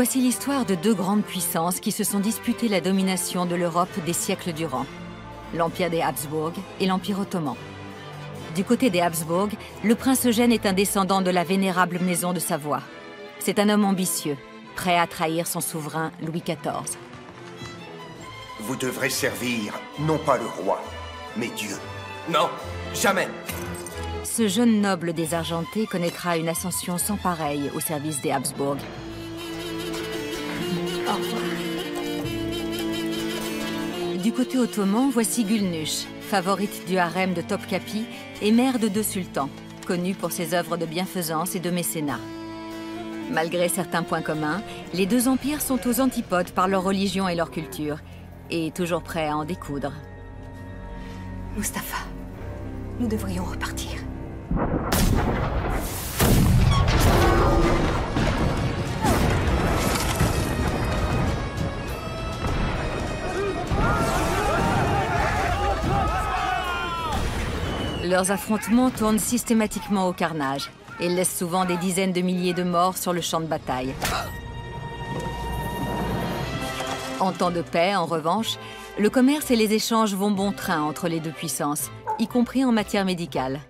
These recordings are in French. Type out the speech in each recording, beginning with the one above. Voici l'histoire de deux grandes puissances qui se sont disputées la domination de l'Europe des siècles durant, l'Empire des Habsbourg et l'Empire ottoman. Du côté des Habsbourg, le prince Eugène est un descendant de la vénérable maison de Savoie. C'est un homme ambitieux, prêt à trahir son souverain Louis XIV. Vous devrez servir, non pas le roi, mais Dieu. Non, jamais! Ce jeune noble désargenté connaîtra une ascension sans pareille au service des Habsbourg. Du côté ottoman, voici Gülnuş, favorite du harem de Topkapi et mère de deux sultans, connue pour ses œuvres de bienfaisance et de mécénat. Malgré certains points communs, les deux empires sont aux antipodes par leur religion et leur culture, et toujours prêts à en découdre. Mustafa, nous devrions repartir. Leurs affrontements tournent systématiquement au carnage et laissent souvent des dizaines de milliers de morts sur le champ de bataille. En temps de paix, en revanche, le commerce et les échanges vont bon train entre les deux puissances, y compris en matière médicale.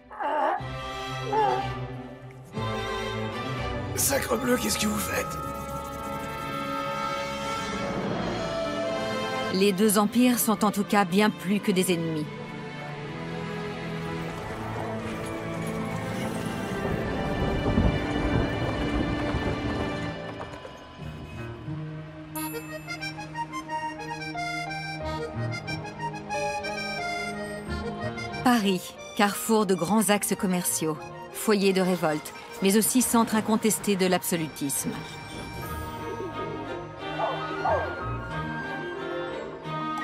Sacrebleu, qu'est-ce que vous faites? Les deux empires sont en tout cas bien plus que des ennemis. Paris, carrefour de grands axes commerciaux, foyer de révolte, mais aussi centre incontesté de l'absolutisme.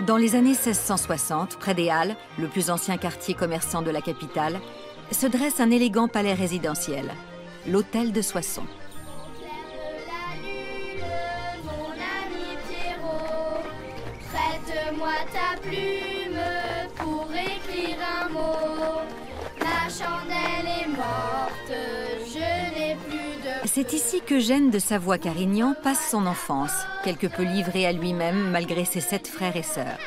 Dans les années 1660, près des Halles, le plus ancien quartier commerçant de la capitale, se dresse un élégant palais résidentiel, l'hôtel de Soissons. Prête-moi ta plume pour écrire un mot. La chandelle est morte, je n'ai plus de... C'est ici qu'Eugène de Savoie-Carignan passe son enfance, quelque peu livré à lui-même malgré ses 7 frères et sœurs.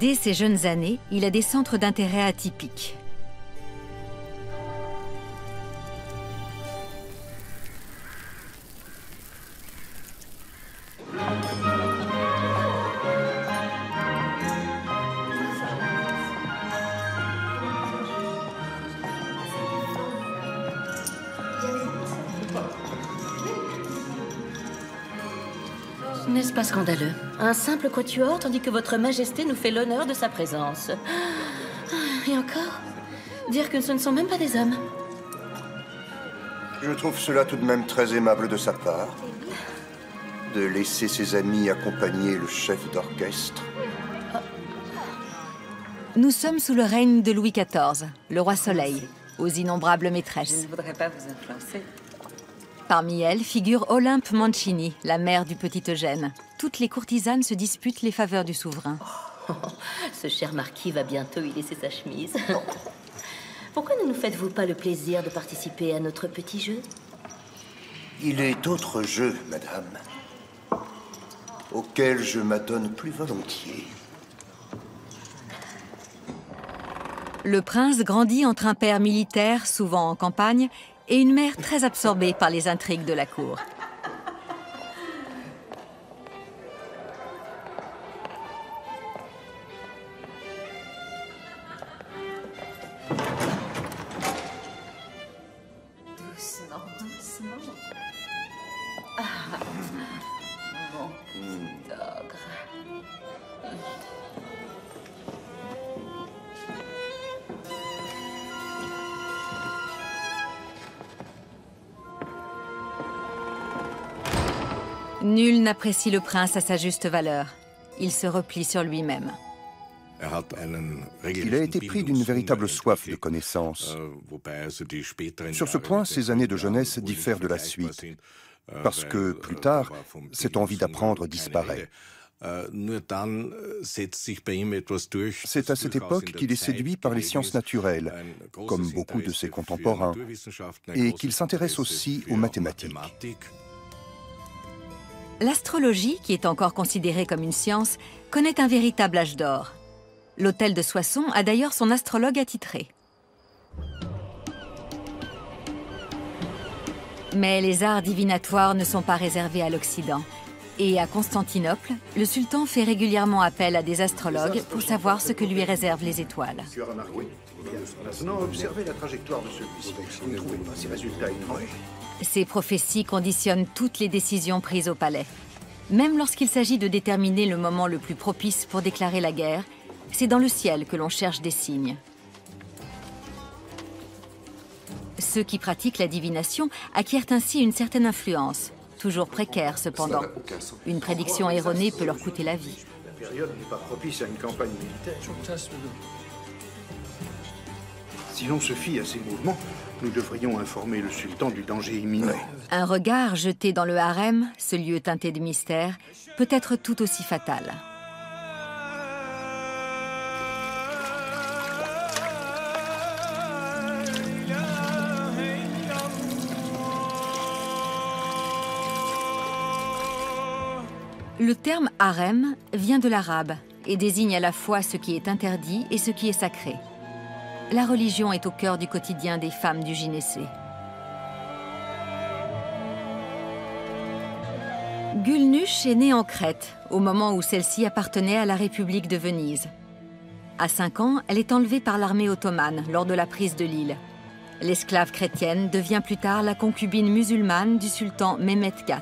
Dès ses jeunes années, il a des centres d'intérêt atypiques. N'est-ce pas scandaleux? Un simple quatuor, tandis que votre majesté nous fait l'honneur de sa présence. Et encore, dire que ce ne sont même pas des hommes. Je trouve cela tout de même très aimable de sa part, de laisser ses amis accompagner le chef d'orchestre. Nous sommes sous le règne de Louis XIV, le roi Soleil, aux innombrables maîtresses. Je ne voudrais pas vous influencer. Parmi elles figure Olympe Mancini, la mère du petit Eugène. Toutes les courtisanes se disputent les faveurs du souverain. Oh, ce cher marquis va bientôt y laisser sa chemise. Pourquoi ne nous faites-vous pas le plaisir de participer à notre petit jeu? Il est autre jeu, madame, auquel je m'adonne plus volontiers. Le prince grandit entre un père militaire, souvent en campagne, et une mère très absorbée par les intrigues de la cour. Doucement, doucement. Ah, mon petit ogre. Nul n'apprécie le prince à sa juste valeur. Il se replie sur lui-même. Il a été pris d'une véritable soif de connaissance. Sur ce point, ses années de jeunesse diffèrent de la suite, parce que plus tard, cette envie d'apprendre disparaît. C'est à cette époque qu'il est séduit par les sciences naturelles, comme beaucoup de ses contemporains, et qu'il s'intéresse aussi aux mathématiques. L'astrologie, qui est encore considérée comme une science, connaît un véritable âge d'or. L'hôtel de Soissons a d'ailleurs son astrologue attitré. Mais les arts divinatoires ne sont pas réservés à l'Occident. Et à Constantinople, le sultan fait régulièrement appel à des astrologues pour savoir ce que lui réservent les étoiles. Ces prophéties conditionnent toutes les décisions prises au palais. Même lorsqu'il s'agit de déterminer le moment le plus propice pour déclarer la guerre, c'est dans le ciel que l'on cherche des signes. Ceux qui pratiquent la divination acquièrent ainsi une certaine influence. Toujours précaire, cependant. Une prédiction erronée peut leur coûter la vie. La période n'est pas propice à une campagne militaire. Si l'on se fie à ces mouvements, nous devrions informer le sultan du danger imminent. Un regard jeté dans le harem, ce lieu teinté de mystère, peut être tout aussi fatal. Le terme « harem » vient de l'arabe et désigne à la fois ce qui est interdit et ce qui est sacré. La religion est au cœur du quotidien des femmes du gynécée. Gülnuş est née en Crète, au moment où celle-ci appartenait à la République de Venise. À 5 ans, elle est enlevée par l'armée ottomane lors de la prise de l'île. L'esclave chrétienne devient plus tard la concubine musulmane du sultan Mehmet IV.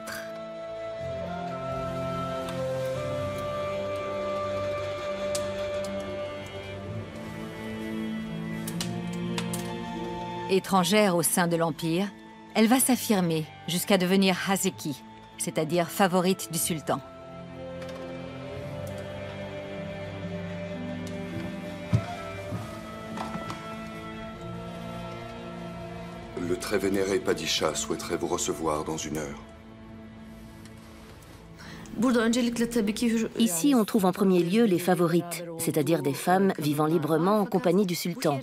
Étrangère au sein de l'Empire, elle va s'affirmer jusqu'à devenir Haseki, c'est-à-dire favorite du sultan. Le très vénéré Padişah souhaiterait vous recevoir dans une heure. Ici, on trouve en premier lieu les favorites, c'est-à-dire des femmes vivant librement en compagnie du sultan.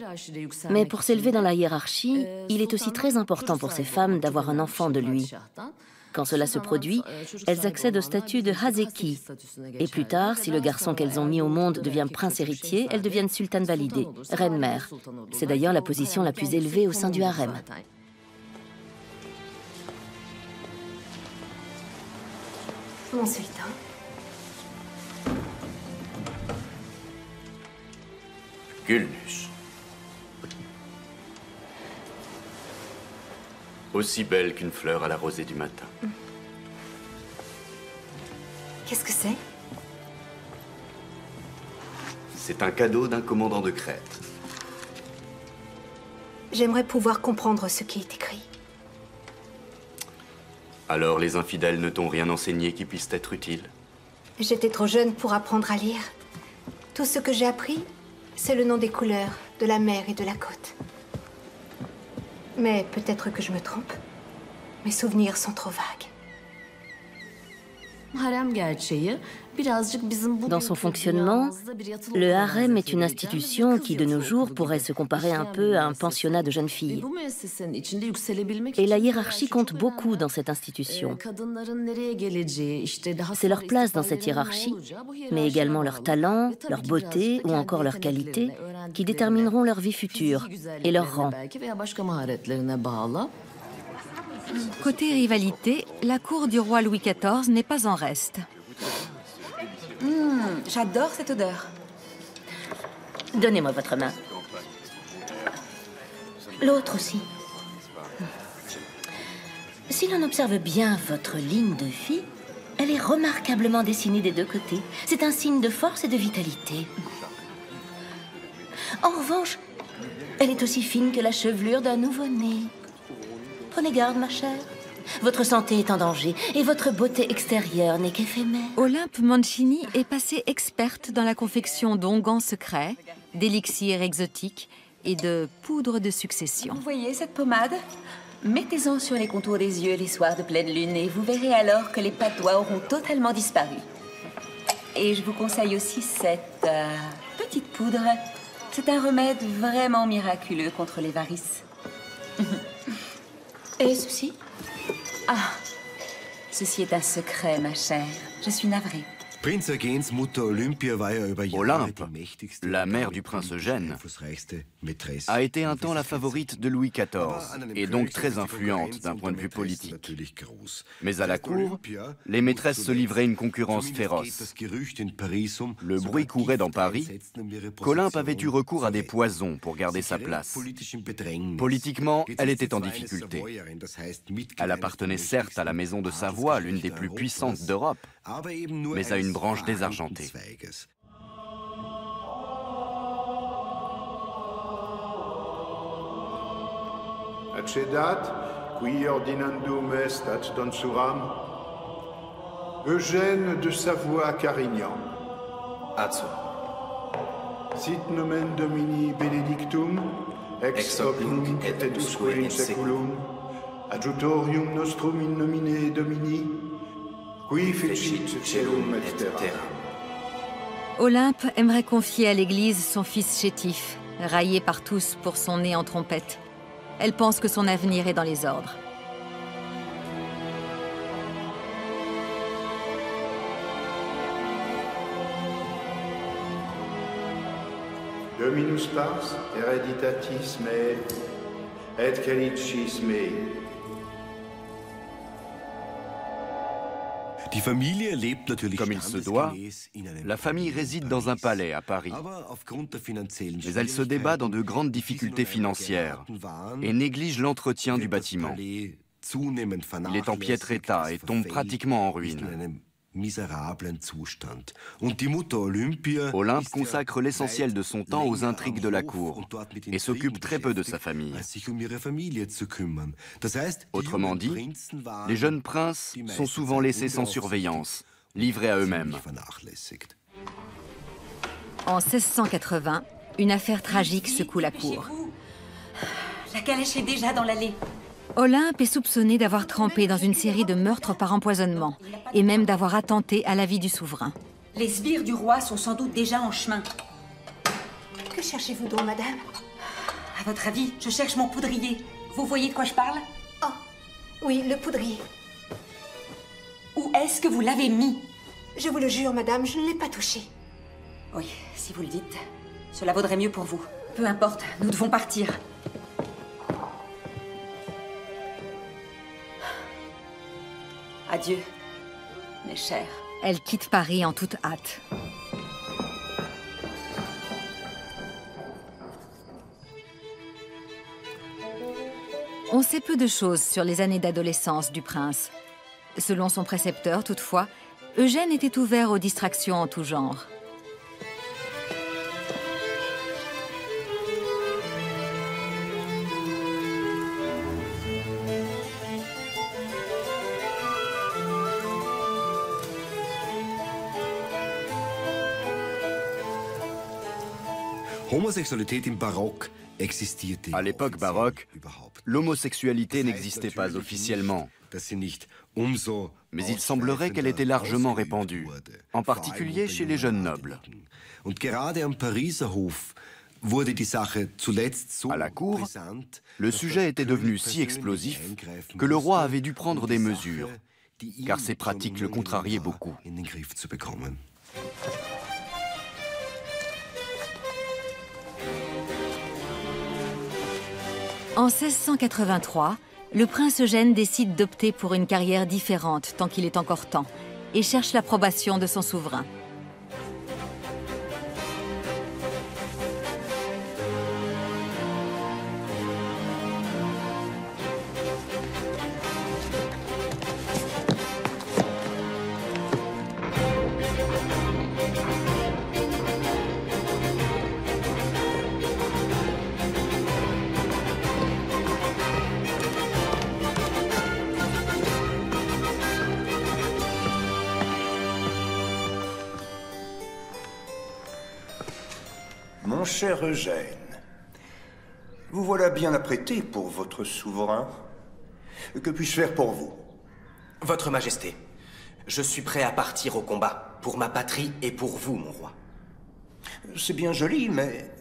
Mais pour s'élever dans la hiérarchie, il est aussi très important pour ces femmes d'avoir un enfant de lui. Quand cela se produit, elles accèdent au statut de Haseki. Et plus tard, si le garçon qu'elles ont mis au monde devient prince héritier, elles deviennent sultane validée, reine-mère. C'est d'ailleurs la position la plus élevée au sein du harem. Ensuite, Gülnuş. Aussi belle qu'une fleur à la rosée du matin. Qu'est-ce que c'est? C'est un cadeau d'un commandant de Crète. J'aimerais pouvoir comprendre ce qui est écrit. Alors, les infidèles ne t'ont rien enseigné qui puisse être utile? J'étais trop jeune pour apprendre à lire. Tout ce que j'ai appris, c'est le nom des couleurs, de la mer et de la côte. Mais peut-être que je me trompe. Mes souvenirs sont trop vagues. Dans son fonctionnement, le harem est une institution qui, de nos jours, pourrait se comparer un peu à un pensionnat de jeunes filles. Et la hiérarchie compte beaucoup dans cette institution. C'est leur place dans cette hiérarchie, mais également leur talent, leur beauté ou encore leur qualité, qui détermineront leur vie future et leur rang. Côté rivalité, la cour du roi Louis XIV n'est pas en reste. J'adore cette odeur. Donnez-moi votre main. L'autre aussi. Si l'on observe bien votre ligne de vie, elle est remarquablement dessinée des deux côtés. C'est un signe de force et de vitalité. En revanche, elle est aussi fine que la chevelure d'un nouveau-né. Prenez garde, ma chère. Votre santé est en danger et votre beauté extérieure n'est qu'éphémère. Olympe Mancini est passée experte dans la confection d'onguents secrets, d'élixirs exotiques et de poudre de succession. Vous voyez cette pommade ? Mettez-en sur les contours des yeux les soirs de pleine lune et vous verrez alors que les patois auront totalement disparu. Et je vous conseille aussi cette petite poudre. C'est un remède vraiment miraculeux contre les varices. Et ceci ? Ah, ceci est un secret, ma chère. Je suis navrée. Olympe, la mère du prince Eugène, a été un temps la favorite de Louis XIV et donc très influente d'un point de vue politique. Mais à la cour, les maîtresses se livraient une concurrence féroce. Le bruit courait dans Paris qu'Olympe avait eu recours à des poisons pour garder sa place. Politiquement, elle était en difficulté. Elle appartenait certes à la maison de Savoie, l'une des plus puissantes d'Europe, mais à une branche désargentée. Eugène de Savoie-Carignan. Sit nomen Domini benedictum, ex hoc et edusque in seculum, adjutorium nostrum in nomine Domini. Olympe aimerait confier à l'Église son fils chétif, raillé par tous pour son nez en trompette. Elle pense que son avenir est dans les ordres. Dominus pars, hereditatis mei, et calicis mei. Comme il se doit, la famille réside dans un palais à Paris. Mais elle se débat dans de grandes difficultés financières et néglige l'entretien du bâtiment. Il est en piètre état et tombe pratiquement en ruine. Olympe consacre l'essentiel de son temps aux intrigues de la cour et s'occupe très peu de sa famille. Autrement dit, les jeunes princes sont souvent laissés sans surveillance, livrés à eux-mêmes. En 1680, une affaire tragique secoue la cour. La calèche est déjà dans l'allée. Olympe est soupçonnée d'avoir trempé dans une série de meurtres par empoisonnement et même d'avoir attenté à la vie du souverain. Les sbires du roi sont sans doute déjà en chemin. Que cherchez-vous donc, madame? À votre avis, je cherche mon poudrier. Vous voyez de quoi je parle? Oh, oui, le poudrier. Où est-ce que vous l'avez mis? Je vous le jure, madame, je ne l'ai pas touché. Oui, si vous le dites, cela vaudrait mieux pour vous. Peu importe, nous devons partir. Adieu, mes chers. Elle quitte Paris en toute hâte. On sait peu de choses sur les années d'adolescence du prince. Selon son précepteur, toutefois, Eugène était ouvert aux distractions en tout genre. À l'époque baroque, l'homosexualité n'existait pas officiellement, mais il semblerait qu'elle était largement répandue, en particulier chez les jeunes nobles. À la cour, le sujet était devenu si explosif que le roi avait dû prendre des mesures, car ces pratiques le contrariaient beaucoup. En 1683, le prince Eugène décide d'opter pour une carrière différente tant qu'il est encore temps et cherche l'approbation de son souverain. cher Eugène, vous voilà bien apprêté pour votre souverain. Que puis-je faire pour vous? Votre Majesté, je suis prêt à partir au combat, pour ma patrie et pour vous, mon roi. C'est bien joli, mais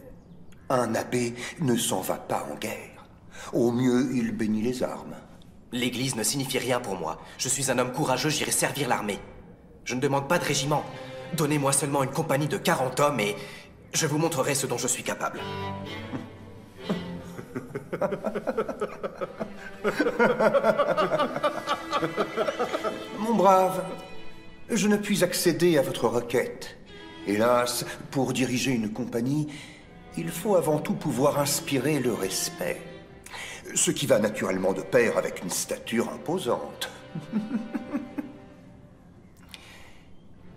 un abbé ne s'en va pas en guerre. Au mieux, il bénit les armes. L'Église ne signifie rien pour moi. Je suis un homme courageux, j'irai servir l'armée. Je ne demande pas de régiment. Donnez-moi seulement une compagnie de 40 hommes et je vous montrerai ce dont je suis capable. Mon brave, je ne puis accéder à votre requête. Hélas, pour diriger une compagnie, il faut avant tout pouvoir inspirer le respect. Ce qui va naturellement de pair avec une stature imposante.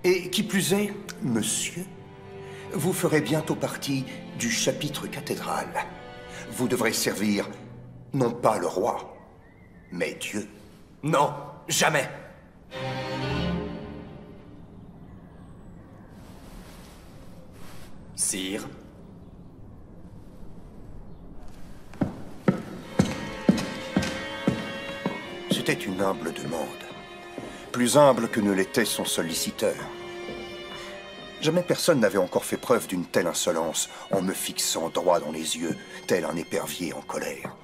Et qui plus est, monsieur, vous ferez bientôt partie du chapitre cathédrale. Vous devrez servir, non pas le roi, mais Dieu. Non, jamais. Sire. C'était une humble demande. Plus humble que ne l'était son solliciteur. Jamais personne n'avait encore fait preuve d'une telle insolence en me fixant droit dans les yeux, tel un épervier en colère.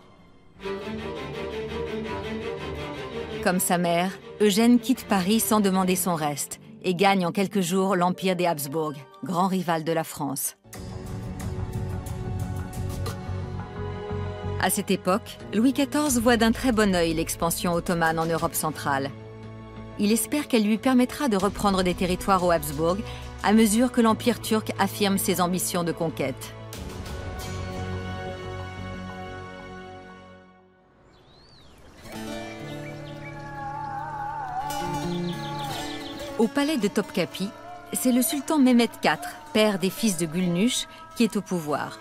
Comme sa mère, Eugène quitte Paris sans demander son reste et gagne en quelques jours l'Empire des Habsbourg, grand rival de la France. À cette époque, Louis XIV voit d'un très bon œil l'expansion ottomane en Europe centrale. Il espère qu'elle lui permettra de reprendre des territoires aux Habsbourg à mesure que l'Empire turc affirme ses ambitions de conquête. Au palais de Topkapi, c'est le sultan Mehmet IV, père des fils de Gülnuş, qui est au pouvoir.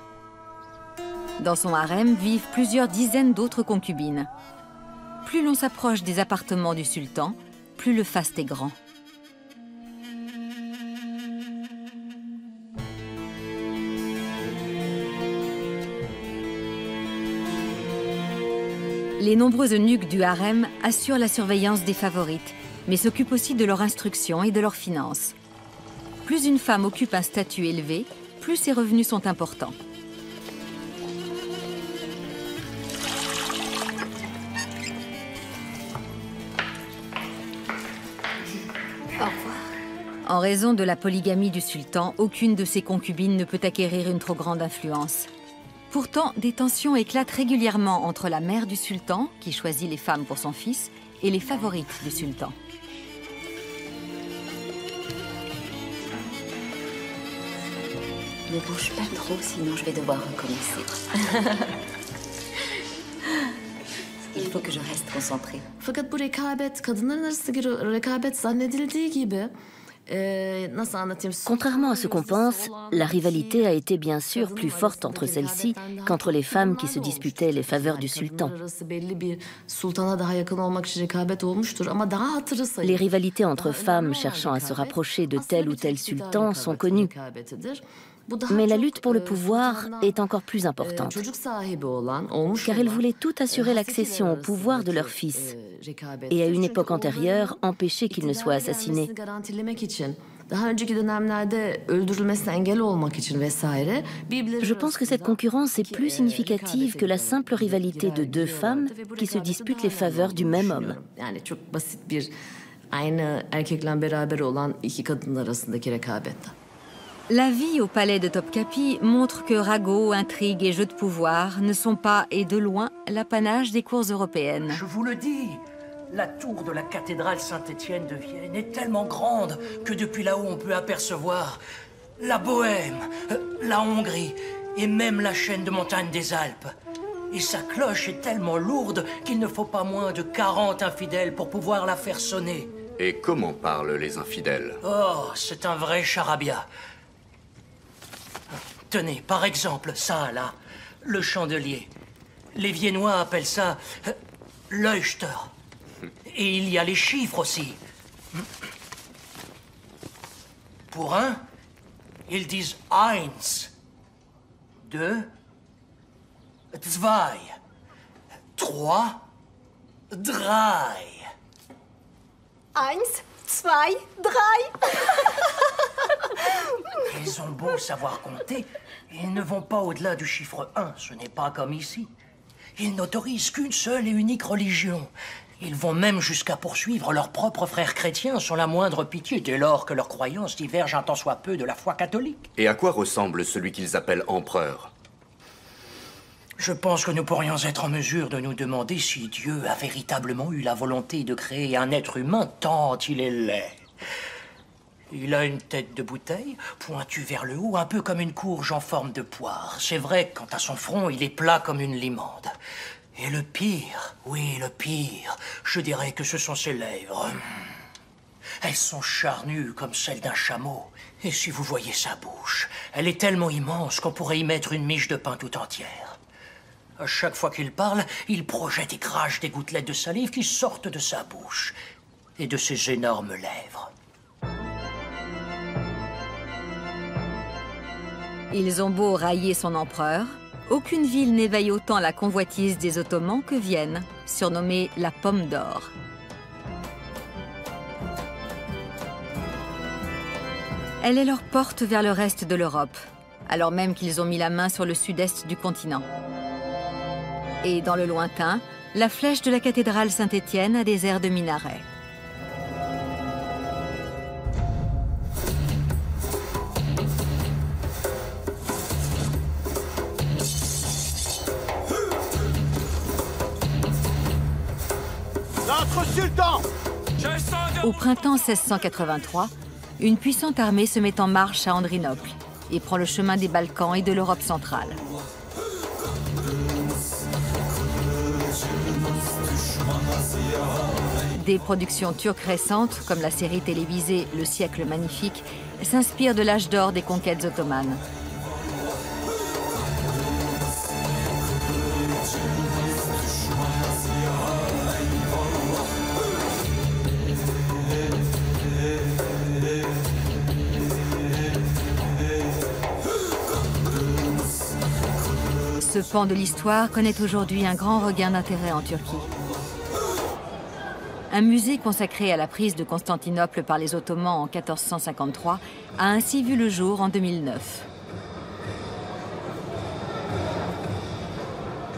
Dans son harem vivent plusieurs dizaines d'autres concubines. Plus l'on s'approche des appartements du sultan, plus le faste est grand. Les nombreux eunuques du harem assurent la surveillance des favorites, mais s'occupent aussi de leur instruction et de leurs finances. Plus une femme occupe un statut élevé, plus ses revenus sont importants. En raison de la polygamie du sultan, aucune de ses concubines ne peut acquérir une trop grande influence. Pourtant, des tensions éclatent régulièrement entre la mère du sultan, qui choisit les femmes pour son fils, et les favorites du sultan. Ne bouge pas trop, sinon je vais devoir recommencer. Il faut que je reste concentrée. Contrairement à ce qu'on pense, la rivalité a été bien sûr plus forte entre celles-ci qu'entre les femmes qui se disputaient les faveurs du sultan. Les rivalités entre femmes cherchant à se rapprocher de tel ou tel sultan sont connues. Mais la lutte pour le pouvoir est encore plus importante, car elles voulaient toutes assurer l'accession au pouvoir de leur fils et, à une époque antérieure, empêcher qu'il ne soit assassiné. Je pense que cette concurrence est plus significative que la simple rivalité de deux femmes qui se disputent les faveurs du même homme. La vie au palais de Topkapi montre que ragots, intrigues et jeux de pouvoir ne sont pas, et de loin, l'apanage des cours européennes. Je vous le dis, la tour de la cathédrale Saint-Étienne de Vienne est tellement grande que depuis là-haut on peut apercevoir la Bohème, la Hongrie et même la chaîne de montagnes des Alpes. Et sa cloche est tellement lourde qu'il ne faut pas moins de 40 infidèles pour pouvoir la faire sonner. Et comment parlent les infidèles? Oh, c'est un vrai charabia. Tenez, par exemple, ça, là, le chandelier. Les Viennois appellent ça l'Euchter. Et il y a les chiffres aussi. Pour un, ils disent Eins. deux, zwei, trois, drei. Eins, zwei, drei. Ils ont beau savoir compter, ils ne vont pas au-delà du chiffre 1. Ce n'est pas comme ici. Ils n'autorisent qu'une seule et unique religion. Ils vont même jusqu'à poursuivre leurs propres frères chrétiens sans la moindre pitié, dès lors que leurs croyances divergent un tant soit peu de la foi catholique. Et à quoi ressemble celui qu'ils appellent empereur? Je pense que nous pourrions être en mesure de nous demander si Dieu a véritablement eu la volonté de créer un être humain tant il est laid. Il a une tête de bouteille, pointue vers le haut, un peu comme une courge en forme de poire. C'est vrai, quant à son front, il est plat comme une limande. Et le pire, oui, le pire, je dirais que ce sont ses lèvres. Elles sont charnues comme celles d'un chameau. Et si vous voyez sa bouche, elle est tellement immense qu'on pourrait y mettre une miche de pain tout entière. À chaque fois qu'il parle, il projette et crache des gouttelettes de salive qui sortent de sa bouche et de ses énormes lèvres. Ils ont beau railler son empereur, aucune ville n'éveille autant la convoitise des Ottomans que Vienne, surnommée la Pomme d'Or. Elle est leur porte vers le reste de l'Europe, alors même qu'ils ont mis la main sur le sud-est du continent. Et dans le lointain, la flèche de la cathédrale Saint-Étienne a des airs de minaret. Au printemps 1683, une puissante armée se met en marche à Andrinople et prend le chemin des Balkans et de l'Europe centrale. Des productions turques récentes, comme la série télévisée Le siècle magnifique, s'inspirent de l'âge d'or des conquêtes ottomanes. Ce pan de l'histoire connaît aujourd'hui un grand regain d'intérêt en Turquie. Un musée consacré à la prise de Constantinople par les Ottomans en 1453 a ainsi vu le jour en 2009.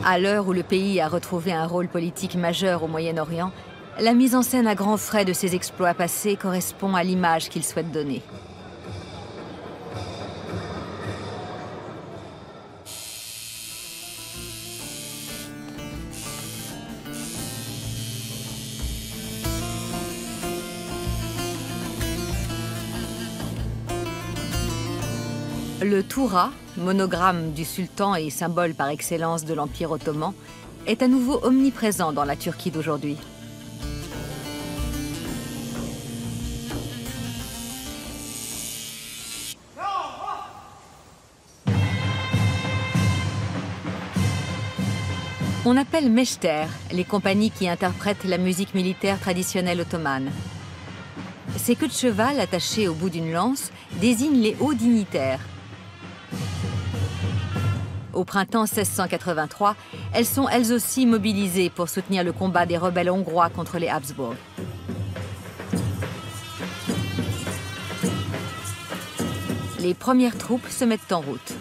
À l'heure où le pays a retrouvé un rôle politique majeur au Moyen-Orient, la mise en scène à grands frais de ses exploits passés correspond à l'image qu'il souhaite donner. Le toura, monogramme du sultan et symbole par excellence de l'Empire ottoman, est à nouveau omniprésent dans la Turquie d'aujourd'hui. On appelle mechter les compagnies qui interprètent la musique militaire traditionnelle ottomane. Ces queues de cheval attachées au bout d'une lance désignent les hauts dignitaires. Au printemps 1683, elles sont elles aussi mobilisées pour soutenir le combat des rebelles hongrois contre les Habsbourg. Les premières troupes se mettent en route.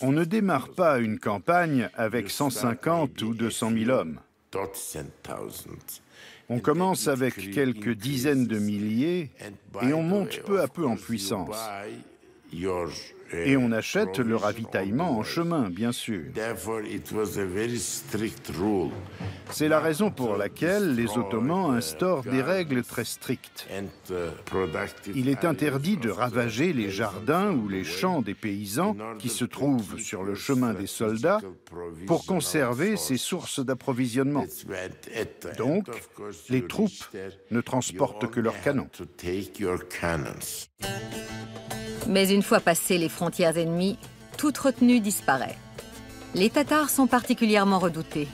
On ne démarre pas une campagne avec 150 ou 200 000 hommes. On commence avec quelques dizaines de milliers et on monte peu à peu en puissance. Et on achète le ravitaillement en chemin, bien sûr. C'est la raison pour laquelle les Ottomans instaurent des règles très strictes. Il est interdit de ravager les jardins ou les champs des paysans qui se trouvent sur le chemin des soldats pour conserver ces sources d'approvisionnement. Donc, les troupes ne transportent que leurs canons. Mais une fois passées les frontières ennemies, toute retenue disparaît. Les Tatars sont particulièrement redoutés.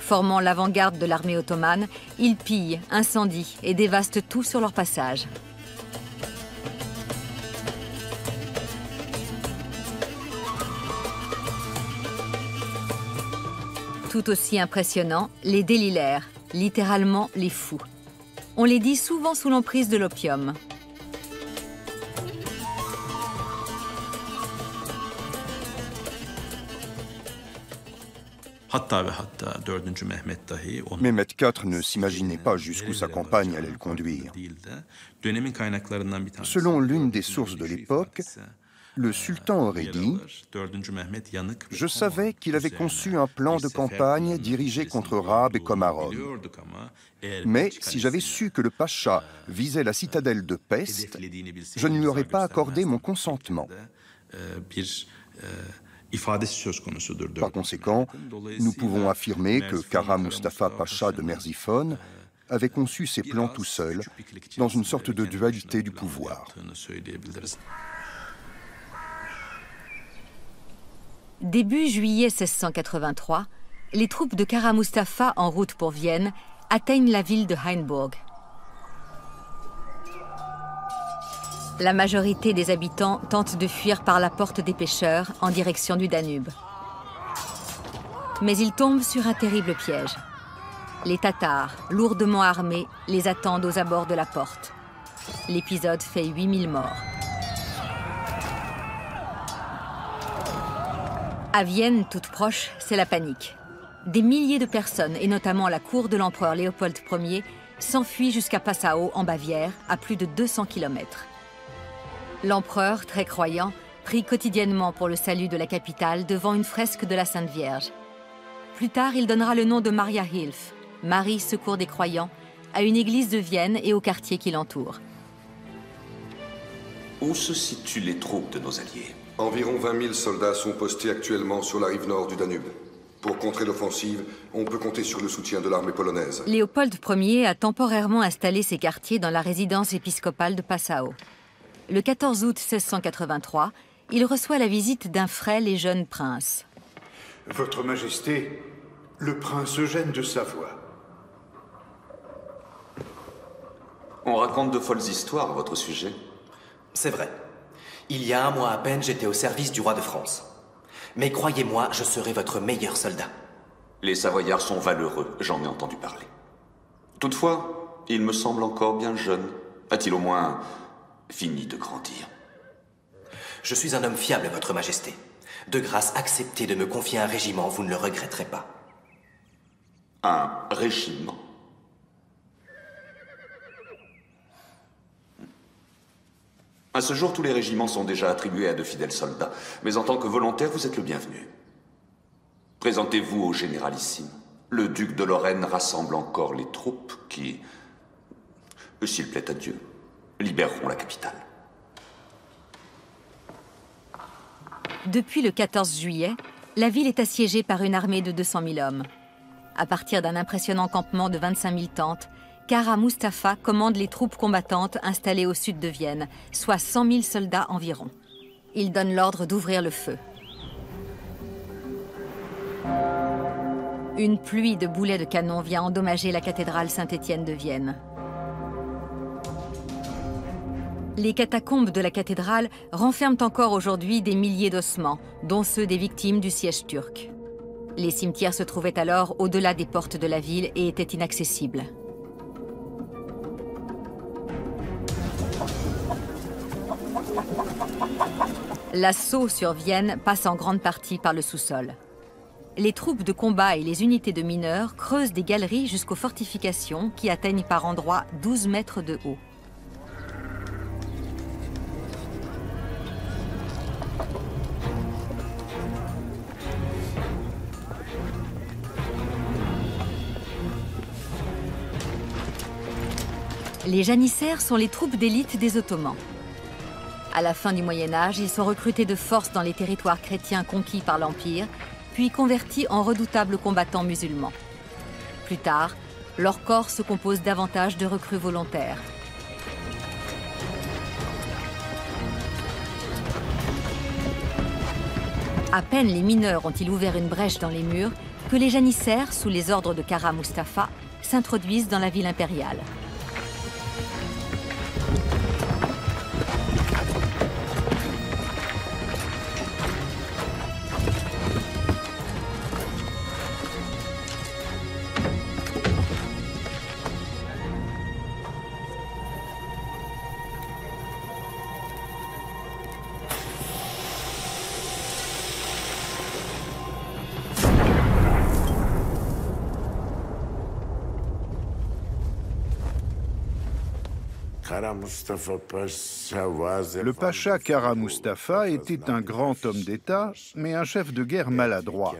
Formant l'avant-garde de l'armée ottomane, ils pillent, incendient et dévastent tout sur leur passage. Tout aussi impressionnant, les délilaires, littéralement les fous. On les dit souvent sous l'emprise de l'opium. Mehmet IV ne s'imaginait pas jusqu'où sa campagne allait le conduire. Selon l'une des sources de l'époque, le sultan aurait dit « Je savais qu'il avait conçu un plan de campagne dirigé contre Rabe et Komarov. Mais si j'avais su que le pacha visait la citadelle de Pest, je ne lui aurais pas accordé mon consentement. » Par conséquent, nous pouvons affirmer que Kara Mustafa Pacha de Merzifon avait conçu ses plans tout seul, dans une sorte de dualité du pouvoir. Début juillet 1683, les troupes de Kara Mustafa en route pour Vienne atteignent la ville de Hainburg. La majorité des habitants tentent de fuir par la porte des pêcheurs en direction du Danube. Mais ils tombent sur un terrible piège. Les Tatars, lourdement armés, les attendent aux abords de la porte. L'épisode fait 8000 morts. À Vienne, toute proche, c'est la panique. Des milliers de personnes, et notamment la cour de l'empereur Léopold Ier, s'enfuient jusqu'à Passau, en Bavière, à plus de 200 km. L'empereur, très croyant, prie quotidiennement pour le salut de la capitale devant une fresque de la Sainte Vierge. Plus tard, il donnera le nom de Maria Hilf, Marie Secours des Croyants, à une église de Vienne et aux quartiers qui l'entourent. Où se situent les troupes de nos alliés ? Environ 20 000 soldats sont postés actuellement sur la rive nord du Danube. Pour contrer l'offensive, on peut compter sur le soutien de l'armée polonaise. Léopold Ier a temporairement installé ses quartiers dans la résidence épiscopale de Passau. Le 14 août 1683, il reçoit la visite d'un frêle et jeune prince. Votre Majesté, le prince Eugène de Savoie. On raconte de folles histoires à votre sujet. C'est vrai. Il y a un mois à peine, j'étais au service du roi de France. Mais croyez-moi, je serai votre meilleur soldat. Les Savoyards sont valeureux, j'en ai entendu parler. Toutefois, il me semble encore bien jeune. A-t-il au moins fini de grandir? Je suis un homme fiable, votre Majesté. De grâce, acceptez de me confier un régiment, vous ne le regretterez pas. Un régiment? À ce jour, tous les régiments sont déjà attribués à de fidèles soldats. Mais en tant que volontaire, vous êtes le bienvenu. Présentez-vous au généralissime. Le duc de Lorraine rassemble encore les troupes qui, s'il plaît à Dieu, libéreront la capitale. Depuis le 14 juillet, la ville est assiégée par une armée de 200 000 hommes. À partir d'un impressionnant campement de 25 000 tentes, Kara Mustafa commande les troupes combattantes installées au sud de Vienne, soit 100 000 soldats environ. Il donne l'ordre d'ouvrir le feu. Une pluie de boulets de canon vient endommager la cathédrale Saint-Étienne de Vienne. Les catacombes de la cathédrale renferment encore aujourd'hui des milliers d'ossements, dont ceux des victimes du siège turc. Les cimetières se trouvaient alors au-delà des portes de la ville et étaient inaccessibles. L'assaut sur Vienne passe en grande partie par le sous-sol. Les troupes de combat et les unités de mineurs creusent des galeries jusqu'aux fortifications qui atteignent par endroits 12 mètres de haut. Les janissaires sont les troupes d'élite des Ottomans. À la fin du Moyen-Âge, ils sont recrutés de force dans les territoires chrétiens conquis par l'Empire, puis convertis en redoutables combattants musulmans. Plus tard, leur corps se compose davantage de recrues volontaires. À peine les mineurs ont-ils ouvert une brèche dans les murs que les janissaires, sous les ordres de Kara Mustafa, s'introduisent dans la ville impériale. Le pacha Kara Mustafa était un grand homme d'État, mais un chef de guerre maladroit.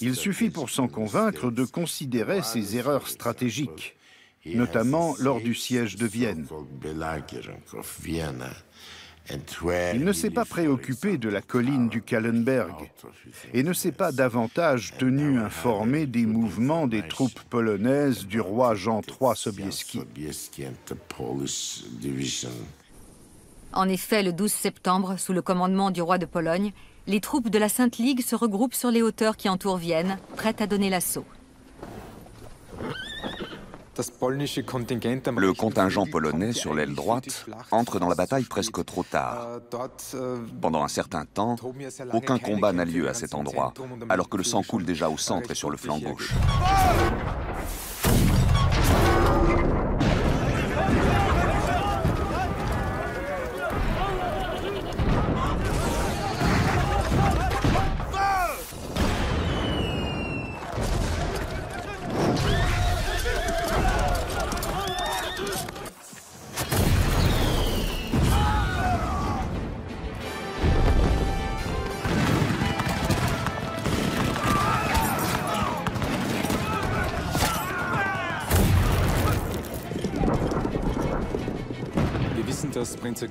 Il suffit pour s'en convaincre de considérer ses erreurs stratégiques, notamment lors du siège de Vienne. Il ne s'est pas préoccupé de la colline du Kahlenberg et ne s'est pas davantage tenu informé des mouvements des troupes polonaises du roi Jean III Sobieski. En effet, le 12 septembre, sous le commandement du roi de Pologne, les troupes de la Sainte Ligue se regroupent sur les hauteurs qui entourent Vienne, prêtes à donner l'assaut. Le contingent polonais sur l'aile droite entre dans la bataille presque trop tard. Pendant un certain temps, aucun combat n'a lieu à cet endroit, alors que le sang coule déjà au centre et sur le flanc gauche.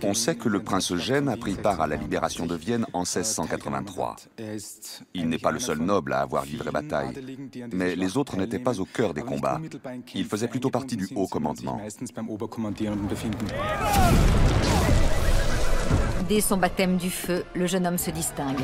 On sait que le prince Eugène a pris part à la libération de Vienne en 1683. Il n'est pas le seul noble à avoir livré bataille, mais les autres n'étaient pas au cœur des combats. Ils faisaient plutôt partie du haut commandement. Dès son baptême du feu, le jeune homme se distingue.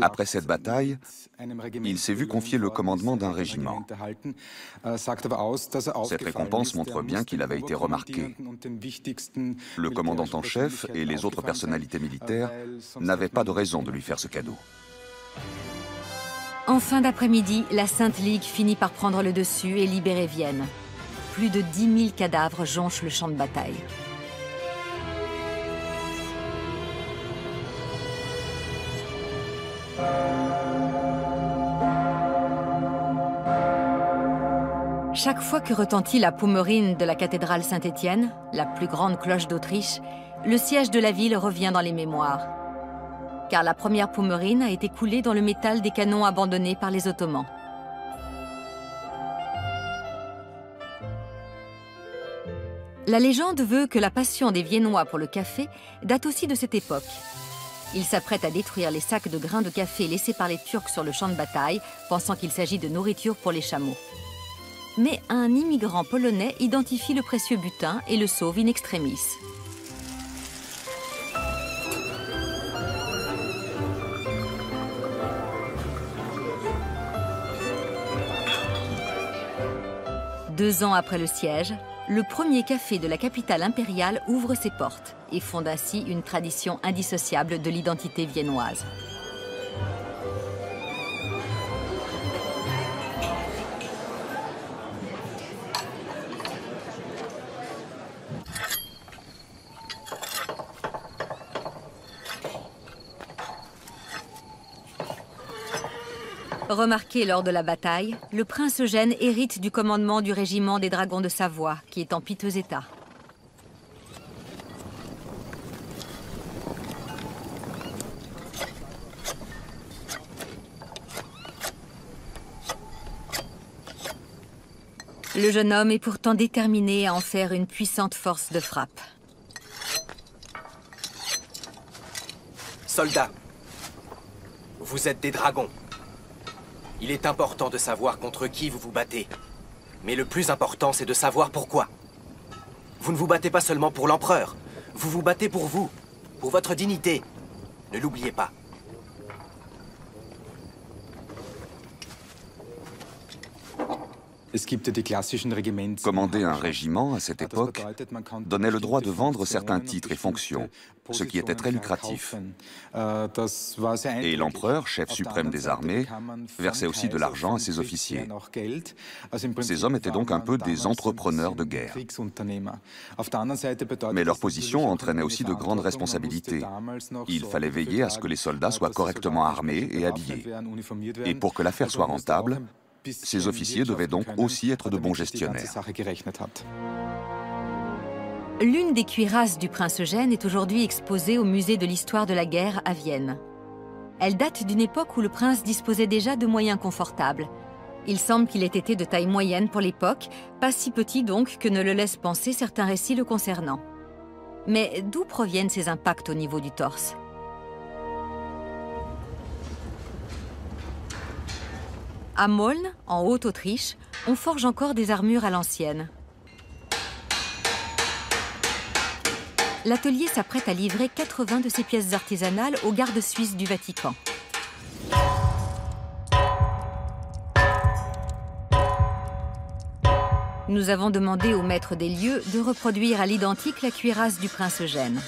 Après cette bataille, il s'est vu confier le commandement d'un régiment. Cette récompense montre bien qu'il avait été remarqué. Le commandant en chef et les autres personnalités militaires n'avaient pas de raison de lui faire ce cadeau. En fin d'après-midi, la Sainte Ligue finit par prendre le dessus et libérer Vienne. Plus de 10 000 cadavres jonchent le champ de bataille. Chaque fois que retentit la pommerine de la cathédrale Saint-Étienne, la plus grande cloche d'Autriche, le siège de la ville revient dans les mémoires. Car la première pommerine a été coulée dans le métal des canons abandonnés par les Ottomans. La légende veut que la passion des Viennois pour le café date aussi de cette époque. Ils s'apprêtent à détruire les sacs de grains de café laissés par les Turcs sur le champ de bataille, pensant qu'il s'agit de nourriture pour les chameaux. Mais un immigrant polonais identifie le précieux butin et le sauve in extremis. Deux ans après le siège, le premier café de la capitale impériale ouvre ses portes et fonde ainsi une tradition indissociable de l'identité viennoise. Remarqué lors de la bataille, le prince Eugène hérite du commandement du régiment des dragons de Savoie, qui est en piteux état. Le jeune homme est pourtant déterminé à en faire une puissante force de frappe. Soldats, vous êtes des dragons. Il est important de savoir contre qui vous vous battez. Mais le plus important, c'est de savoir pourquoi. Vous ne vous battez pas seulement pour l'empereur. Vous vous battez pour vous, pour votre dignité. Ne l'oubliez pas. Commander un régiment, à cette époque, donnait le droit de vendre certains titres et fonctions, ce qui était très lucratif. Et l'empereur, chef suprême des armées, versait aussi de l'argent à ses officiers. Ces hommes étaient donc un peu des entrepreneurs de guerre. Mais leur position entraînait aussi de grandes responsabilités. Il fallait veiller à ce que les soldats soient correctement armés et habillés. Et pour que l'affaire soit rentable, ces officiers devaient donc aussi être de bons gestionnaires. L'une des cuirasses du prince Eugène est aujourd'hui exposée au musée de l'histoire de la guerre à Vienne. Elle date d'une époque où le prince disposait déjà de moyens confortables. Il semble qu'il ait été de taille moyenne pour l'époque, pas si petit donc que ne le laissent penser certains récits le concernant. Mais d'où proviennent ces impacts au niveau du torse ? À Maulne, en Haute-Autriche, on forge encore des armures à l'ancienne. L'atelier s'apprête à livrer 80 de ses pièces artisanales aux gardes suisses du Vatican. Nous avons demandé au maître des lieux de reproduire à l'identique la cuirasse du prince Eugène.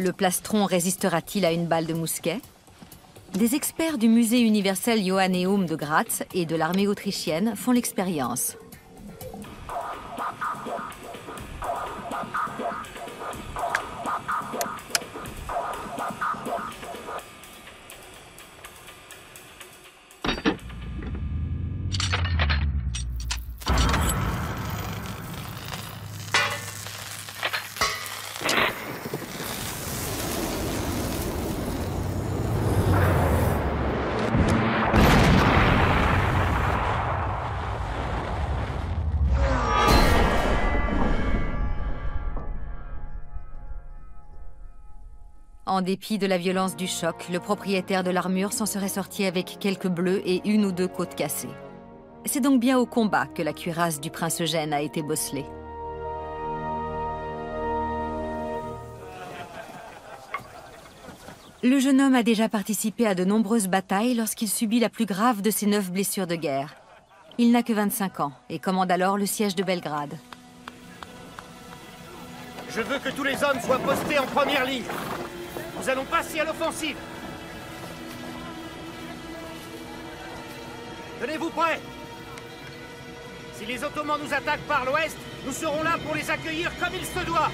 Le plastron résistera-t-il à une balle de mousquet? Des experts du musée universel Johanneum de Graz et de l'armée autrichienne font l'expérience. En dépit de la violence du choc, le propriétaire de l'armure s'en serait sorti avec quelques bleus et une ou deux côtes cassées. C'est donc bien au combat que la cuirasse du prince Eugène a été bosselée. Le jeune homme a déjà participé à de nombreuses batailles lorsqu'il subit la plus grave de ses 9 blessures de guerre. Il n'a que 25 ans et commande alors le siège de Belgrade. Je veux que tous les hommes soient postés en première ligne. Nous allons passer à l'offensive. Tenez-vous prêts. Si les Ottomans nous attaquent par l'ouest, nous serons là pour les accueillir comme il se doit.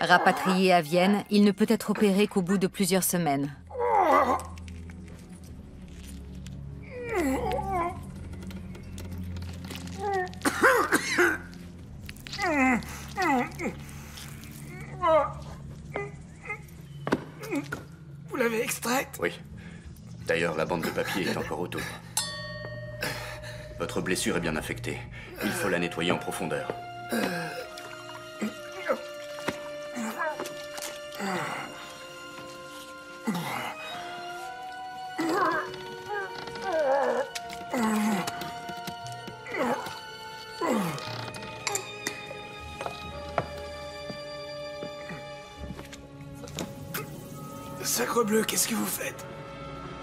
Rapatrié à Vienne, il ne peut être opéré qu'au bout de plusieurs semaines. Vous l'avez extraite? Oui. D'ailleurs, la bande de papier est encore autour. Votre blessure est bien infectée. Il faut la nettoyer en profondeur. Sacrebleu, qu'est-ce que vous faites?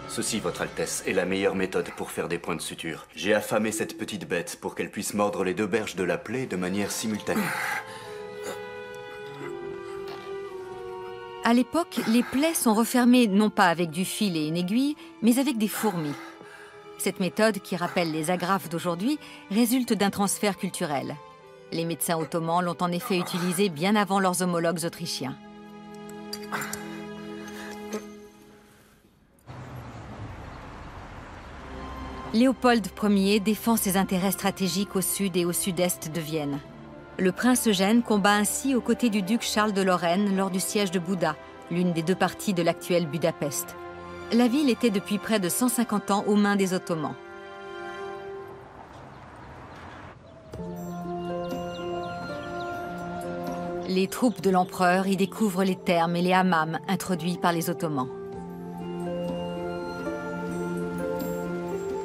Ceci, Votre Altesse, est la meilleure méthode pour faire des points de suture. J'ai affamé cette petite bête pour qu'elle puisse mordre les deux berges de la plaie de manière simultanée. À l'époque, les plaies sont refermées non pas avec du fil et une aiguille, mais avec des fourmis. Cette méthode, qui rappelle les agrafes d'aujourd'hui, résulte d'un transfert culturel. Les médecins ottomans l'ont en effet utilisée bien avant leurs homologues autrichiens. Léopold Ier défend ses intérêts stratégiques au sud et au sud-est de Vienne. Le prince Eugène combat ainsi aux côtés du duc Charles de Lorraine lors du siège de Buda, l'une des deux parties de l'actuelle Budapest. La ville était depuis près de 150 ans aux mains des Ottomans. Les troupes de l'empereur y découvrent les thermes et les hammams introduits par les Ottomans.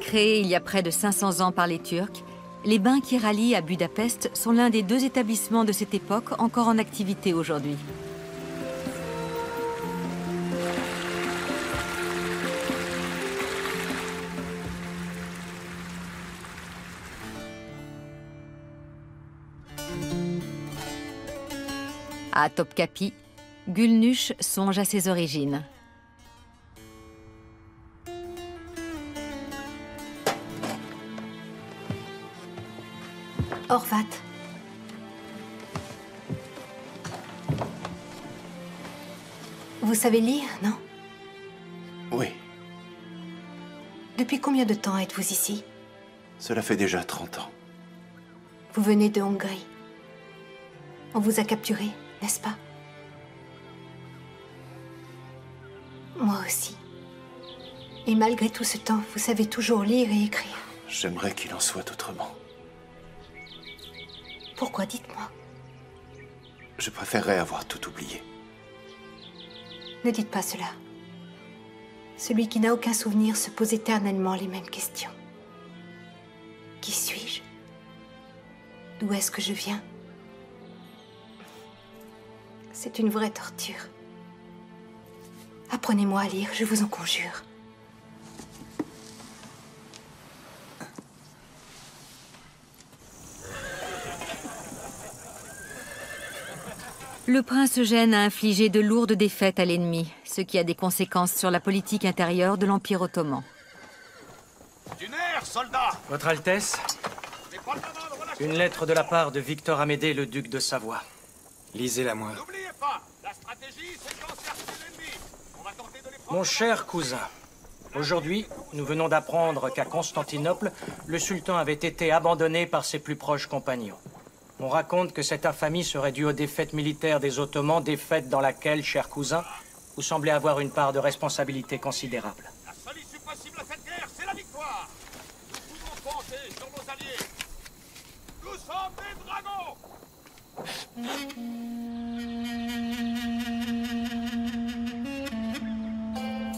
Créés il y a près de 500 ans par les Turcs, les bains qui rallient à Budapest sont l'un des deux établissements de cette époque encore en activité aujourd'hui. À Topkapi, Gülnuş songe à ses origines. Horvat. Vous savez lire, non? Oui. Depuis combien de temps êtes-vous ici? Cela fait déjà 30 ans. Vous venez de Hongrie. On vous a capturé, n'est-ce pas? Moi aussi. Et malgré tout ce temps, vous savez toujours lire et écrire. J'aimerais qu'il en soit autrement. Pourquoi, dites-moi? Je préférerais avoir tout oublié. Ne dites pas cela. Celui qui n'a aucun souvenir se pose éternellement les mêmes questions. Qui suis-je? D'où est-ce que je viens? C'est une vraie torture. Apprenez-moi à lire, je vous en conjure. Le prince Eugène a infligé de lourdes défaites à l'ennemi, ce qui a des conséquences sur la politique intérieure de l'Empire ottoman. D'une aire, soldat ! Votre Altesse, une lettre de la part de Victor Amédée, le duc de Savoie. Lisez-la moi. N'oubliez pas, la stratégie, c'est d'encercler l'ennemi. On va tenter de les prendre. Mon cher cousin, aujourd'hui, nous venons d'apprendre qu'à Constantinople, le sultan avait été abandonné par ses plus proches compagnons. On raconte que cette infamie serait due aux défaites militaires des Ottomans, défaites dans laquelle, cher cousin, vous semblez avoir une part de responsabilité considérable. La seule issue possible à cette guerre, c'est la victoire. Nous pouvons compter sur nos alliés. Nous sommes des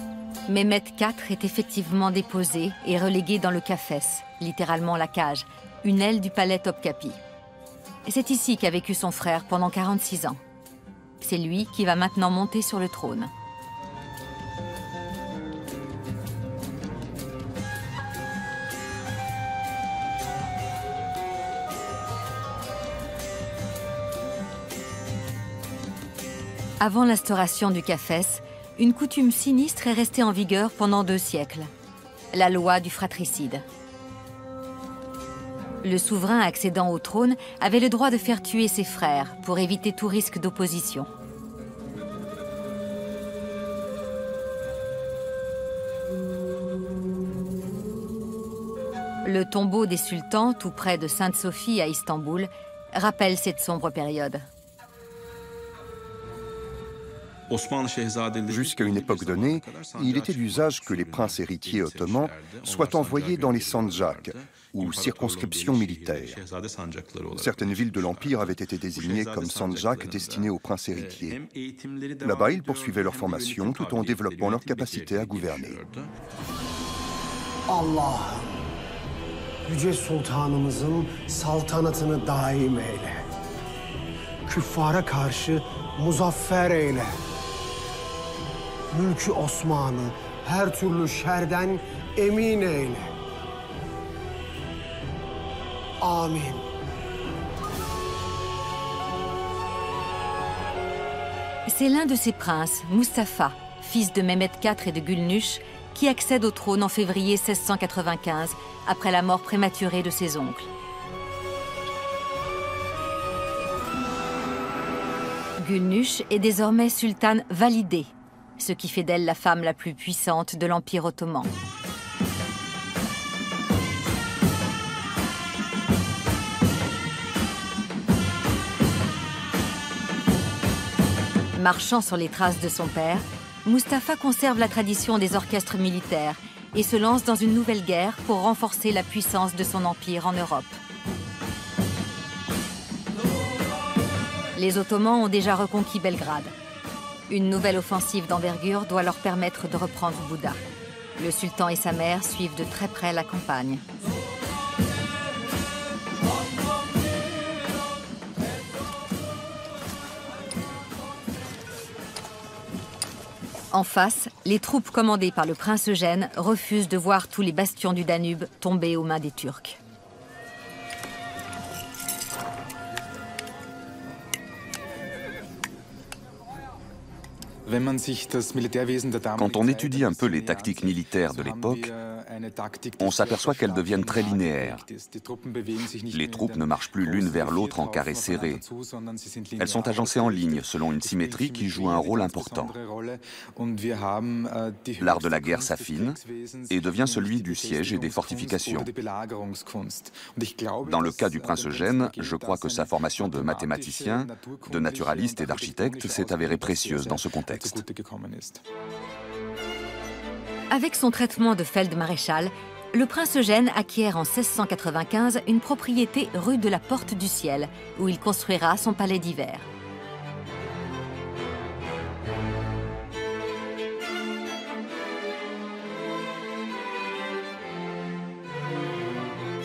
dragons. Mehmet IV est effectivement déposé et relégué dans le cafès, littéralement la cage, une aile du palais Topkapi. C'est ici qu'a vécu son frère pendant 46 ans. C'est lui qui va maintenant monter sur le trône. Avant l'instauration du cafès, une coutume sinistre est restée en vigueur pendant 2 siècles. La loi du fratricide. Le souverain accédant au trône avait le droit de faire tuer ses frères pour éviter tout risque d'opposition. Le tombeau des sultans, tout près de Sainte-Sophie à Istanbul, rappelle cette sombre période. Jusqu'à une époque donnée, il était d'usage que les princes héritiers ottomans soient envoyés dans les Sanjaks, ou circonscriptions militaires. Certaines villes de l'Empire avaient été désignées comme Sanjaks destinées aux princes héritiers. Là-bas, ils poursuivaient leur formation tout en développant leur capacité à gouverner. Allah, Yüce Sultanımızın saltanatını daim eyle. Küffara karşı muzaffer eyle. Mülkü Osman'ı her türlü şerden emin eyle. Amin. C'est l'un de ces princes, Mustafa, fils de Mehmet IV et de Gülnuş, qui accède au trône en février 1695, après la mort prématurée de ses oncles. Gülnuş est désormais sultane validée, ce qui fait d'elle la femme la plus puissante de l'Empire ottoman. Marchant sur les traces de son père, Mustafa conserve la tradition des orchestres militaires et se lance dans une nouvelle guerre pour renforcer la puissance de son empire en Europe. Les Ottomans ont déjà reconquis Belgrade. Une nouvelle offensive d'envergure doit leur permettre de reprendre Buda. Le sultan et sa mère suivent de très près la campagne. En face, les troupes commandées par le prince Eugène refusent de voir tous les bastions du Danube tomber aux mains des Turcs. Quand on étudie un peu les tactiques militaires de l'époque, on s'aperçoit qu'elles deviennent très linéaires. Les troupes ne marchent plus l'une vers l'autre en carré serré. Elles sont agencées en ligne selon une symétrie qui joue un rôle important. L'art de la guerre s'affine et devient celui du siège et des fortifications. Dans le cas du prince Eugène, je crois que sa formation de mathématicien, de naturaliste et d'architecte s'est avérée précieuse dans ce contexte. Avec son traitement de Feldmaréchal, le prince Eugène acquiert en 1695 une propriété rue de la Porte du Ciel, où il construira son palais d'hiver.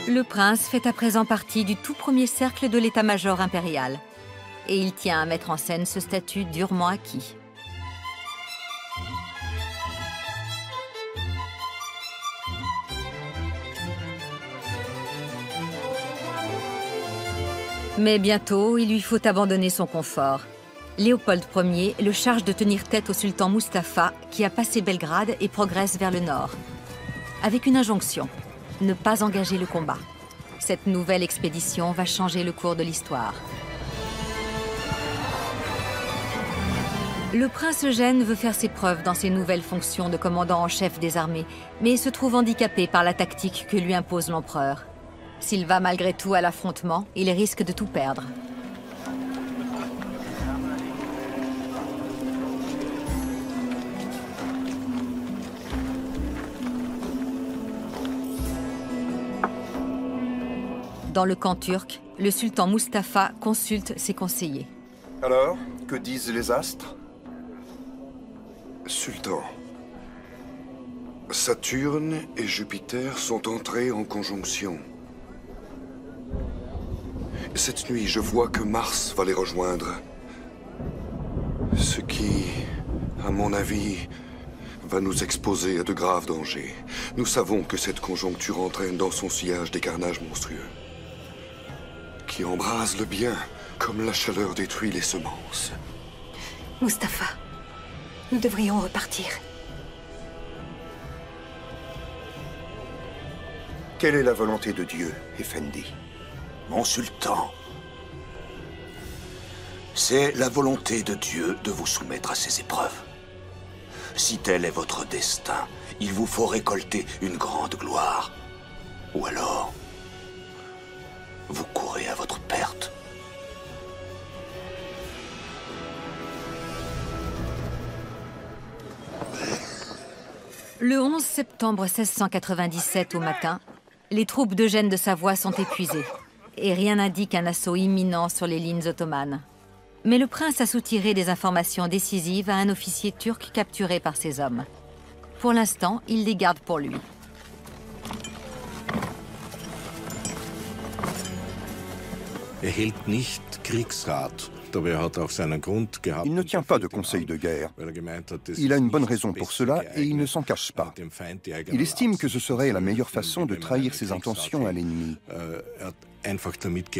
Le prince fait à présent partie du tout premier cercle de l'état-major impérial, et il tient à mettre en scène ce statut durement acquis. Mais bientôt, il lui faut abandonner son confort. Léopold Ier le charge de tenir tête au sultan Mustafa, qui a passé Belgrade et progresse vers le nord. Avec une injonction, ne pas engager le combat. Cette nouvelle expédition va changer le cours de l'histoire. Le prince Eugène veut faire ses preuves dans ses nouvelles fonctions de commandant en chef des armées, mais se trouve handicapé par la tactique que lui impose l'empereur. S'il va malgré tout à l'affrontement, il risque de tout perdre. Dans le camp turc, le sultan Mustafa consulte ses conseillers. Alors, que disent les astres? Sultan, Saturne et Jupiter sont entrés en conjonction. Cette nuit, je vois que Mars va les rejoindre. Ce qui, à mon avis, va nous exposer à de graves dangers. Nous savons que cette conjoncture entraîne dans son sillage des carnages monstrueux, qui embrasent le bien comme la chaleur détruit les semences. Mustafa, nous devrions repartir. Quelle est la volonté de Dieu, Effendi ? Mon sultan, c'est la volonté de Dieu de vous soumettre à ces épreuves. Si tel est votre destin, il vous faut récolter une grande gloire. Ou alors, vous courez à votre perte. Le 11 septembre 1697 au matin, les troupes d'Eugène de Savoie sont épuisées. Et rien n'indique un assaut imminent sur les lignes ottomanes. Mais le prince a soutiré des informations décisives à un officier turc capturé par ses hommes. Pour l'instant, il les garde pour lui. Il ne tient pas de conseil de guerre. Il a une bonne raison pour cela et il ne s'en cache pas. Il estime que ce serait la meilleure façon de trahir ses intentions à l'ennemi.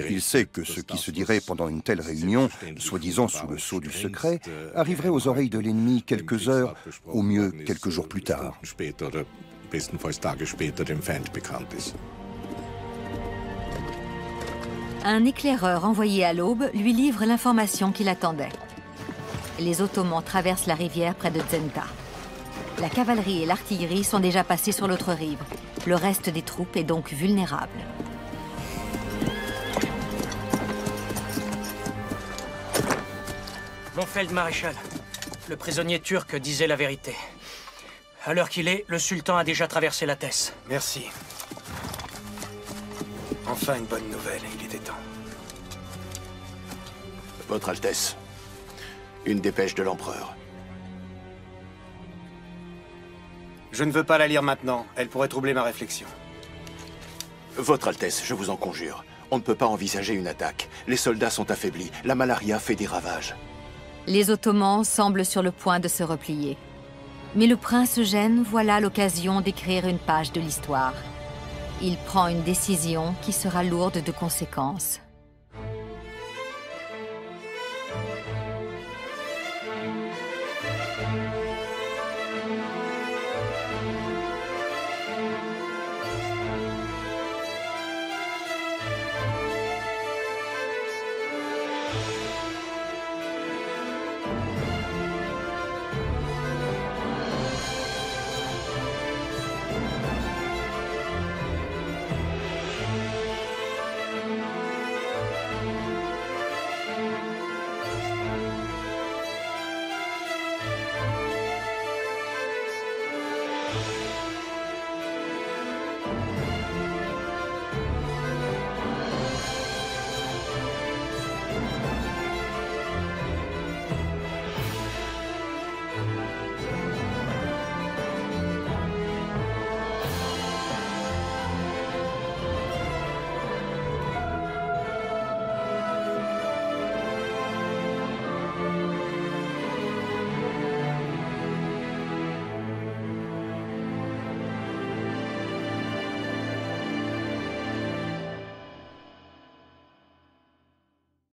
Il sait que ce qui se dirait pendant une telle réunion, soi-disant sous le sceau du secret, arriverait aux oreilles de l'ennemi quelques heures, au mieux quelques jours plus tard. Un éclaireur envoyé à l'aube lui livre l'information qu'il attendait. Les Ottomans traversent la rivière près de Zenta. La cavalerie et l'artillerie sont déjà passées sur l'autre rive. Le reste des troupes est donc vulnérable. Mon Feldmaréchal, le prisonnier turc disait la vérité. À l'heure qu'il est, le sultan a déjà traversé la Thèse. Merci. Enfin une bonne nouvelle, il était temps. Votre Altesse, une dépêche de l'empereur. Je ne veux pas la lire maintenant, elle pourrait troubler ma réflexion. Votre Altesse, je vous en conjure, on ne peut pas envisager une attaque. Les soldats sont affaiblis, la malaria fait des ravages. Les Ottomans semblent sur le point de se replier. Mais le prince Eugène, voilà l'occasion d'écrire une page de l'histoire. Il prend une décision qui sera lourde de conséquences.